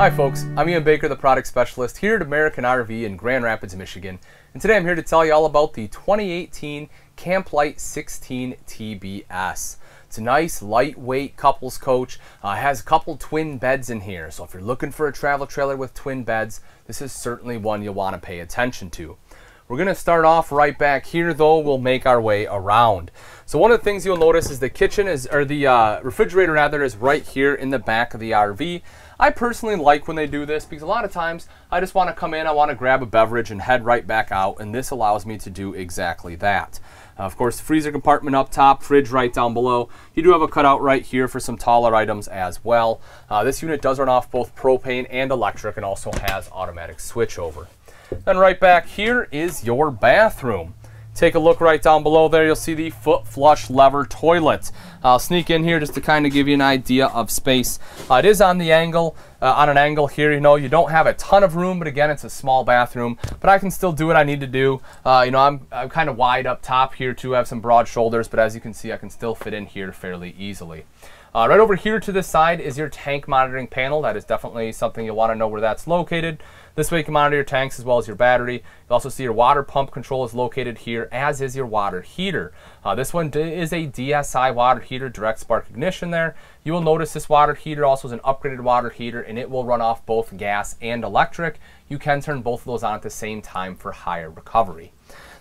Hi folks, I'm Ian Baker, the product specialist here at American RV in Grand Rapids, Michigan. And today I'm here to tell you all about the 2018 Camplite 16 TBS. It's a nice, lightweight couples coach. Has a couple twin beds in here. So if you're looking for a travel trailer with twin beds, this is certainly one you'll want to pay attention to. We're going to start off right back here, though. We'll make our way around. So one of the things you'll notice is the kitchen is, or the refrigerator rather, is right here in the back of the RV. I personally like when they do this because a lot of times I just want to come in, I want to grab a beverage and head right back out, and this allows me to do exactly that. Of course, freezer compartment up top, fridge right down below. You do have a cutout right here for some taller items as well. This unit does run off both propane and electric and also has automatic switchover. Then right back here is your bathroom. Take a look right down below there, you'll see the foot flush lever toilet. I'll sneak in here just to kind of give you an idea of space. It is on the angle, on an angle here, you know, you don't have a ton of room, but again, it's a small bathroom, but I can still do what I need to do. You know, I'm kind of wide up top here too, I have some broad shoulders, but as you can see, I can still fit in here fairly easily. Right over here to this side is your tank monitoring panel. That is definitely something you'll want to know where that's located. This way you can monitor your tanks as well as your battery. You'll also see your water pump control is located here, as is your water heater. This one is a DSI water heater, direct spark ignition there. You will notice this water heater also is an upgraded water heater, and it will run off both gas and electric. You can turn both of those on at the same time for higher recovery.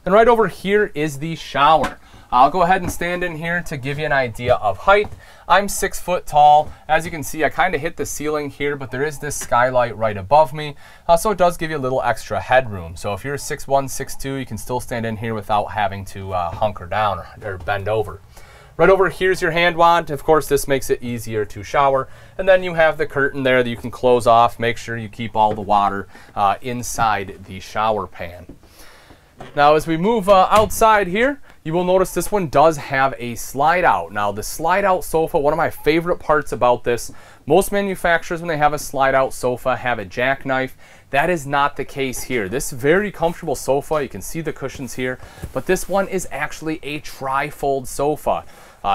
Then right over here is the shower. I'll go ahead and stand in here to give you an idea of height. I'm 6 foot tall. As you can see, I kind of hit the ceiling here, but there is this skylight right above me. So it does give you a little extra headroom. So if you're 6'1", 6'2", you can still stand in here without having to hunker down or bend over. Right over here's your hand wand. Of course, this makes it easier to shower. And then you have the curtain there that you can close off. Make sure you keep all the water inside the shower pan. Now, as we move outside here, you will notice this one does have a slide out. Now, the slide out sofa, one of my favorite parts about this, most manufacturers, when they have a slide out sofa, have a jackknife. That is not the case here. This very comfortable sofa, you can see the cushions here, but this one is actually a tri-fold sofa.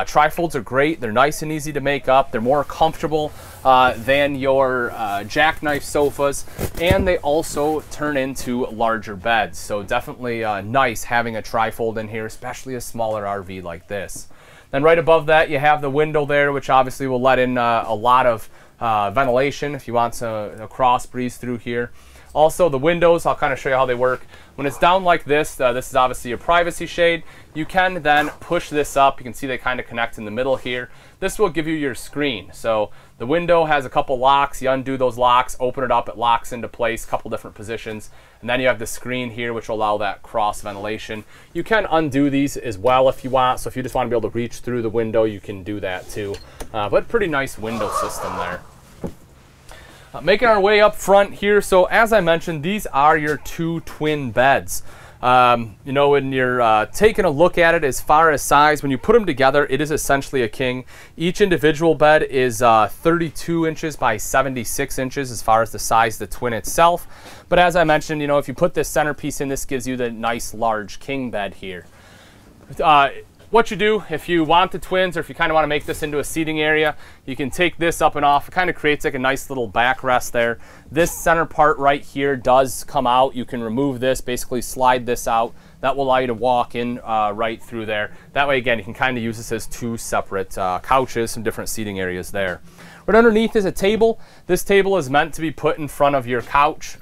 Tri-folds are great. They're nice and easy to make up. They're more comfortable than your jackknife sofas, and they also turn into larger beds. So definitely nice having a tri-fold in here, especially a smaller RV like this. Then right above that, you have the window there, which obviously will let in a lot of ventilation if you want a cross breeze through here. Also the windows, I'll kind of show you how they work. When it's down like this, this is obviously your privacy shade. You can then push this up. You can see they kind of connect in the middle here. This will give you your screen. So the window has a couple locks. You undo those locks, open it up, it locks into place, a couple different positions. And then you have the screen here, which will allow that cross ventilation. You can undo these as well if you want. So if you just want to be able to reach through the window, you can do that too. But pretty nice window system there. Making our way up front here, so as I mentioned, these are your two twin beds. You know, when you're taking a look at it as far as size, when you put them together, it is essentially a king. Each individual bed is 32 inches by 76 inches as far as the size of the twin itself. But as I mentioned, you know, if you put this centerpiece in, this gives you the nice large king bed here. What you do if you want the twins, or if you kind of want to make this into a seating area, you can take this up and off. It kind of creates like a nice little backrest there. This center part right here does come out. You can remove this, basically slide this out. That will allow you to walk in right through there. That way, again, you can kind of use this as two separate couches, some different seating areas there. Right underneath is a table. This table is meant to be put in front of your couch.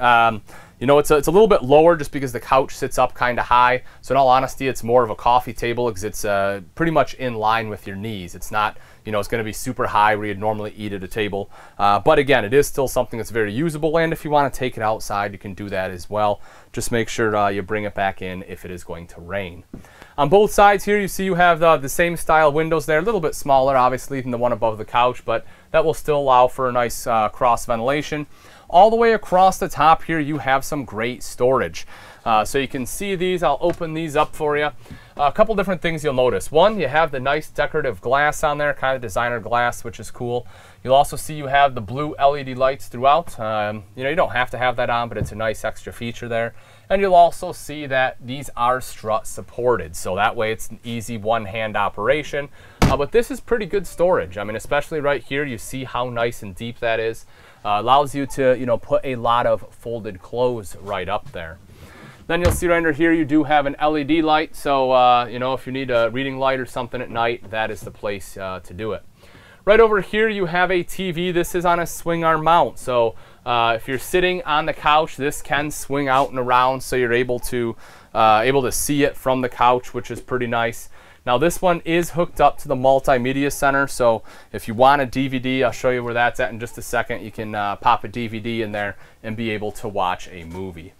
You know, it's a little bit lower just because the couch sits up kind of high. So in all honesty, it's more of a coffee table because it's pretty much in line with your knees. It's not, you know, it's going to be super high where you'd normally eat at a table. But again, it is still something that's very usable. And if you want to take it outside, you can do that as well. Just make sure you bring it back in if it is going to rain. On both sides here, you see you have the same style windows there. A little bit smaller, obviously, than the one above the couch, but that will still allow for a nice cross ventilation. All the way across the top here, you have some great storage. So you can see these, I'll open these up for you. A couple different things you'll notice. One, you have the nice decorative glass on there, kind of designer glass, which is cool. You'll also see you have the blue LED lights throughout. You don't have to have that on, but it's a nice extra feature there. And you'll also see that these are strut supported, so that way it's an easy one-hand operation. But this is pretty good storage. I mean, especially right here, you see how nice and deep that is. Allows you to, put a lot of folded clothes right up there. Then you'll see right under here, you do have an LED light. So, if you need a reading light or something at night, that is the place to do it. Right over here, you have a TV. This is on a swing arm mount. So if you're sitting on the couch, this can swing out and around. So you're able to see it from the couch, which is pretty nice. Now this one is hooked up to the multimedia center. So if you want a DVD, I'll show you where that's at in just a second. You can pop a DVD in there and be able to watch a movie.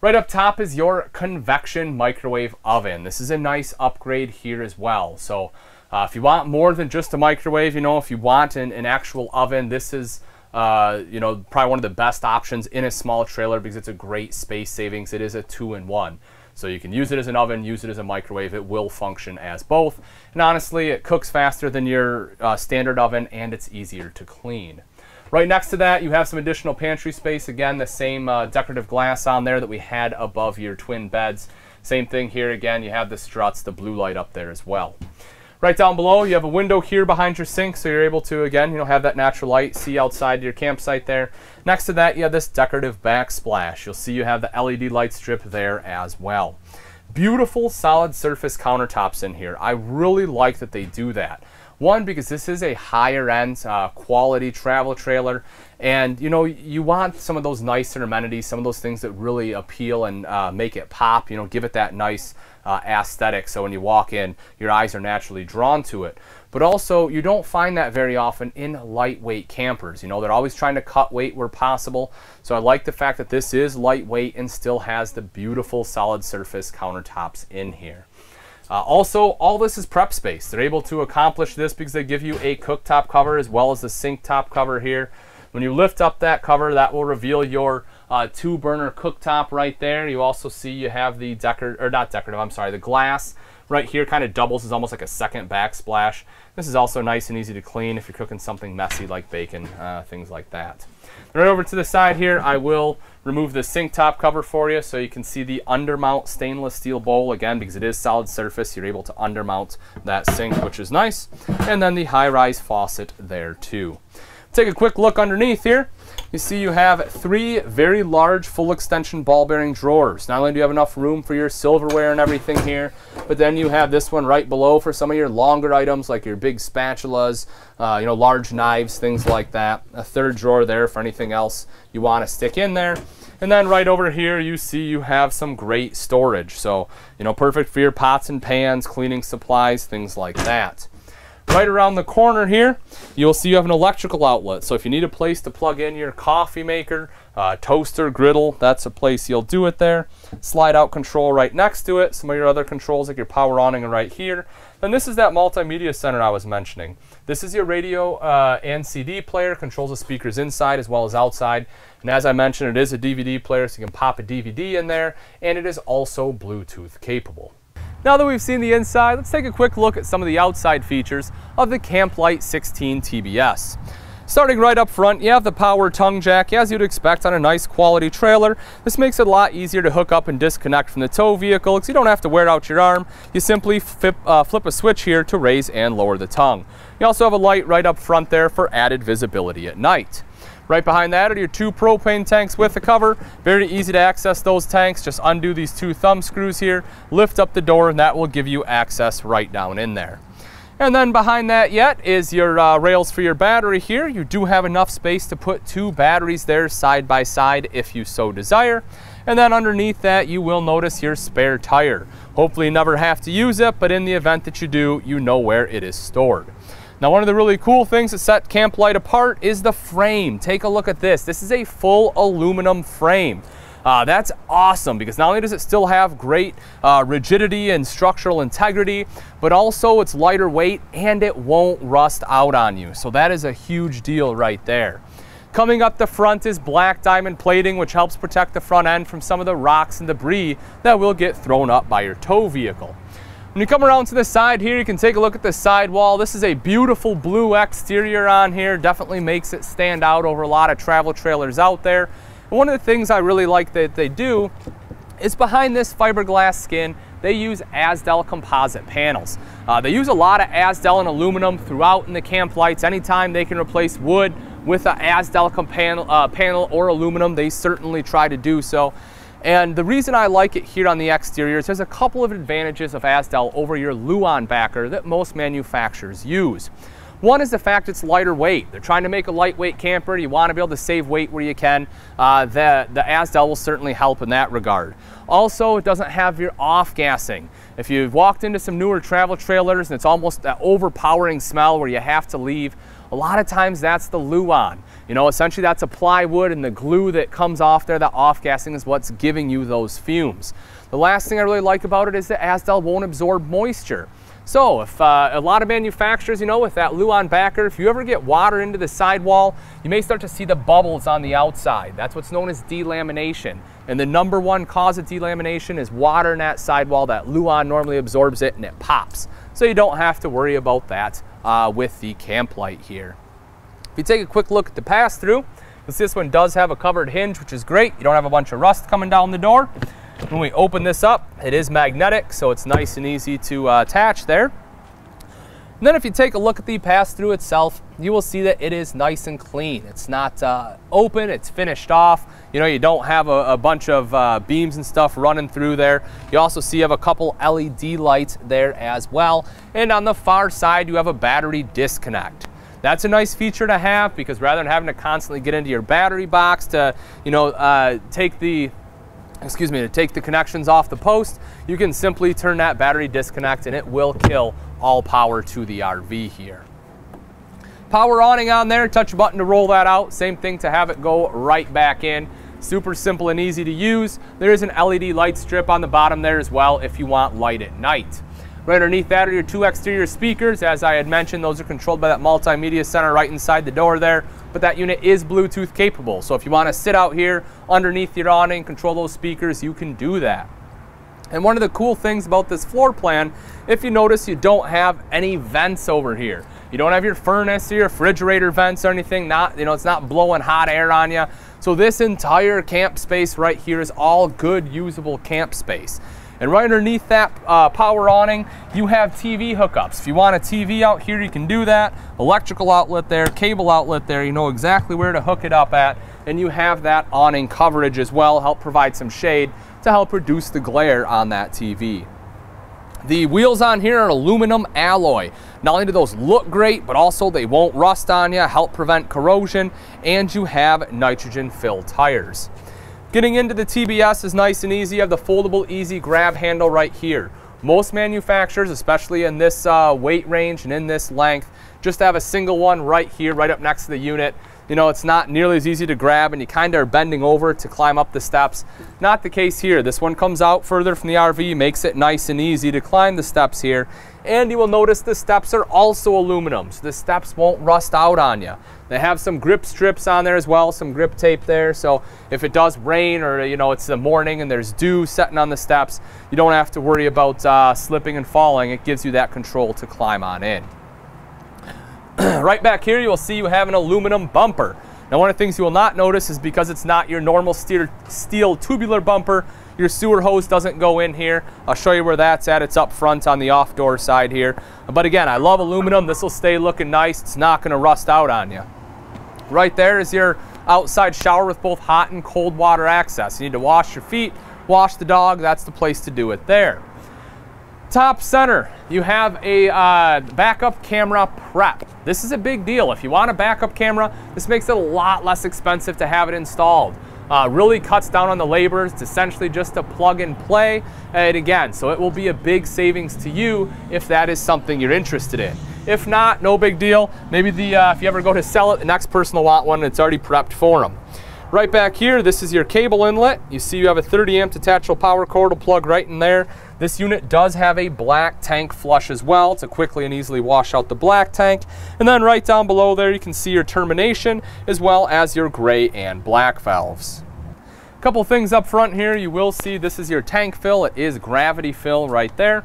Right up top is your convection microwave oven. This is a nice upgrade here as well. So if you want more than just a microwave, if you want an actual oven, this is probably one of the best options in a small trailer because it's a great space savings. It is a 2-in-1. So you can use it as an oven, use it as a microwave. It will function as both. And honestly, it cooks faster than your standard oven, and it's easier to clean. Right next to that, you have some additional pantry space. Again, the same decorative glass on there that we had above your twin beds. Same thing here again, you have the struts, the blue light up there as well. Right down below, you have a window here behind your sink, so you're able to, again, have that natural light, see outside your campsite there. Next to that, you have this decorative backsplash. You'll see you have the LED light strip there as well. Beautiful solid surface countertops in here. I really like that they do that. One, because this is a higher end quality travel trailer, and you want some of those nicer amenities, some of those things that really appeal and make it pop, give it that nice aesthetic. So when you walk in, your eyes are naturally drawn to it. But also, you don't find that very often in lightweight campers. They're always trying to cut weight where possible. So I like the fact that this is lightweight and still has the beautiful solid surface countertops in here. Also, all this is prep space. They're able to accomplish this because they give you a cooktop cover as well as the sink top cover here. When you lift up that cover, that will reveal your two burner cooktop right there. You also see you have the the glass right here kind of doubles as almost like a second backsplash. This is also nice and easy to clean if you're cooking something messy like bacon, things like that. Right over to the side here, I will remove the sink top cover for you so you can see the undermount stainless steel bowl. Again, because it is solid surface, you're able to undermount that sink, which is nice. And then the high-rise faucet there too. Take a quick look underneath here. You see you have three very large full extension ball bearing drawers. Not only do you have enough room for your silverware and everything here, but then you have this one right below for some of your longer items like your big spatulas, large knives, things like that. A third drawer there for anything else you want to stick in there. And then right over here, you see you have some great storage. So, perfect for your pots and pans, cleaning supplies, things like that. Right around the corner here, you'll see you have an electrical outlet. So if you need a place to plug in your coffee maker, toaster, griddle, that's a place you'll do it there. Slide out control right next to it. Some of your other controls like your power awning are right here. Then this is that multimedia center I was mentioning. This is your radio and CD player, controls the speakers inside as well as outside. And as I mentioned, it is a DVD player, so you can pop a DVD in there. And it is also Bluetooth capable. Now that we've seen the inside, let's take a quick look at some of the outside features of the Camplite 16 TBS. Starting right up front, you have the power tongue jack, as you'd expect on a nice quality trailer. This makes it a lot easier to hook up and disconnect from the tow vehicle because you don't have to wear out your arm. You simply flip a switch here to raise and lower the tongue. You also have a light right up front there for added visibility at night. Right behind that are your two propane tanks with a cover. Very easy to access those tanks. Just undo these two thumb screws here, lift up the door, and that will give you access right down in there. And then behind that yet is your rails for your battery here. You do have enough space to put two batteries there side by side if you so desire. And then underneath that, you will notice your spare tire. Hopefully you never have to use it, but in the event that you do, you know where it is stored. Now, one of the really cool things that set Camplite apart is the frame. Take a look at this. This is a full aluminum frame. That's awesome because not only does it still have great rigidity and structural integrity, but also it's lighter weight and it won't rust out on you. So that is a huge deal right there. Coming up the front is black diamond plating, which helps protect the front end from some of the rocks and debris that will get thrown up by your tow vehicle. When you come around to the side here, you can take a look at the sidewall. This is a beautiful blue exterior on here. Definitely makes it stand out over a lot of travel trailers out there. And one of the things I really like that they do is behind this fiberglass skin, they use Azdel composite panels. They use a lot of Azdel and aluminum throughout in the camp lights. Anytime they can replace wood with an Azdel panel or aluminum, they certainly try to do so. And the reason I like it here on the exterior is there's a couple of advantages of Azdel over your Luan backer that most manufacturers use. One is the fact it's lighter weight. They're trying to make a lightweight camper. You want to be able to save weight where you can. The Azdel will certainly help in that regard. Also, it doesn't have your off-gassing. If you've walked into some newer travel trailers and it's almost that overpowering smell where you have to leave, a lot of times that's the Luan. You know, essentially that's a plywood and the glue that comes off there, that off-gassing is what's giving you those fumes. The last thing I really like about it is that Azdel won't absorb moisture. So if a lot of manufacturers, you know, with that Luan backer, if you ever get water into the sidewall, you may start to see the bubbles on the outside. That's what's known as delamination. And the number one cause of delamination is water in that sidewall. That Luan normally absorbs it and it pops. So you don't have to worry about that with the Camplite here. If you take a quick look at the pass-through, you'll see this one does have a covered hinge, which is great. You don't have a bunch of rust coming down the door. When we open this up, it is magnetic, so it's nice and easy to attach there. And then if you take a look at the pass-through itself, you will see that it is nice and clean. It's not open, it's finished off. You know, you don't have a bunch of beams and stuff running through there. You also see you have a couple LED lights there as well. And on the far side, you have a battery disconnect. That's a nice feature to have because rather than having to constantly get into your battery box to, you know, take the connections off the post, you can simply turn that battery disconnect and it will kill all power to the RV here. Power awning on there, touch a button to roll that out. Same thing to have it go right back in. Super simple and easy to use. There is an LED light strip on the bottom there as well if you want light at night. Right underneath that are your two exterior speakers. As I had mentioned, those are controlled by that multimedia center right inside the door there. But that unit is Bluetooth capable. So if you want to sit out here underneath your awning, control those speakers, you can do that. And one of the cool things about this floor plan, if you notice, you don't have any vents over here. You don't have your furnace or your refrigerator vents or anything. It's not blowing hot air on you. So this entire camp space right here is all good, usable camp space. And right underneath that power awning, you have TV hookups. If you want a TV out here, you can do that. Electrical outlet there, cable outlet there, you know exactly where to hook it up at. And you have that awning coverage as well, help provide some shade to help reduce the glare on that TV. The wheels on here are aluminum alloy. Not only do those look great, but also they won't rust on you, help prevent corrosion, and you have nitrogen-filled tires. Getting into the TBS is nice and easy. You have the foldable, easy grab handle right here. Most manufacturers, especially in this weight range and in this length, just have a single one right here, right up next to the unit. You know, it's not nearly as easy to grab and you kind of are bending over to climb up the steps. Not the case here. This one comes out further from the RV, makes it nice and easy to climb the steps here. And you will notice the steps are also aluminum, so the steps won't rust out on you. They have some grip strips on there as well, some grip tape there. So if it does rain or, you know, it's the morning and there's dew setting on the steps, you don't have to worry about slipping and falling. It gives you that control to climb on in. Right back here, you will see you have an aluminum bumper. Now, one of the things you will not notice is because it's not your normal steel tubular bumper, your sewer hose doesn't go in here. I'll show you where that's at. It's up front on the off-door side here. But again, I love aluminum. This will stay looking nice. It's not going to rust out on you. Right there is your outside shower with both hot and cold water access. You need to wash your feet, wash the dog. That's the place to do it there. Top center, you have a backup camera prep. This is a big deal. If you want a backup camera, this makes it a lot less expensive to have it installed. Really cuts down on the labor. It's essentially just a plug and play. And again, so it will be a big savings to you if that is something you're interested in. If not, no big deal. Maybe if you ever go to sell it, the next person will want one and it's already prepped for them. Right back here, this is your cable inlet. You see you have a 30 amp detachable power cord to plug right in there. This unit does have a black tank flush as well to quickly and easily wash out the black tank. And then right down below there, you can see your termination as well as your gray and black valves. A couple things up front here, you will see this is your tank fill. It is gravity fill right there.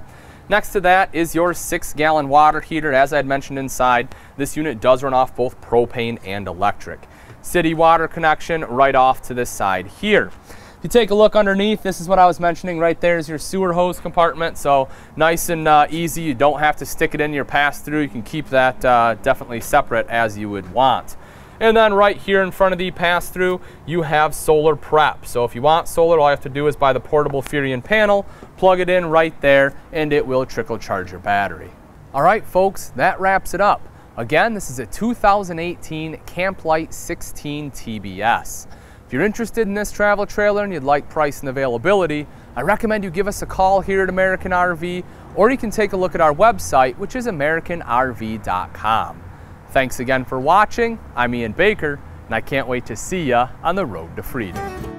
Next to that is your 6-gallon water heater. As I had mentioned inside, this unit does run off both propane and electric. City water connection right off to this side here. If you take a look underneath, this is what I was mentioning. Right there is your sewer hose compartment, so nice and easy. You don't have to stick it in your pass-through. You can keep that definitely separate as you would want. And then right here in front of the pass-through, you have solar prep. So if you want solar, all you have to do is buy the portable Furion panel, plug it in right there, and it will trickle charge your battery. All right, folks, that wraps it up. Again, this is a 2018 Camplite 16 TBS. If you're interested in this travel trailer and you'd like price and availability, I recommend you give us a call here at American RV, or you can take a look at our website, which is americanrv.com. Thanks again for watching. I'm Ian Baker, and I can't wait to see you on the road to freedom.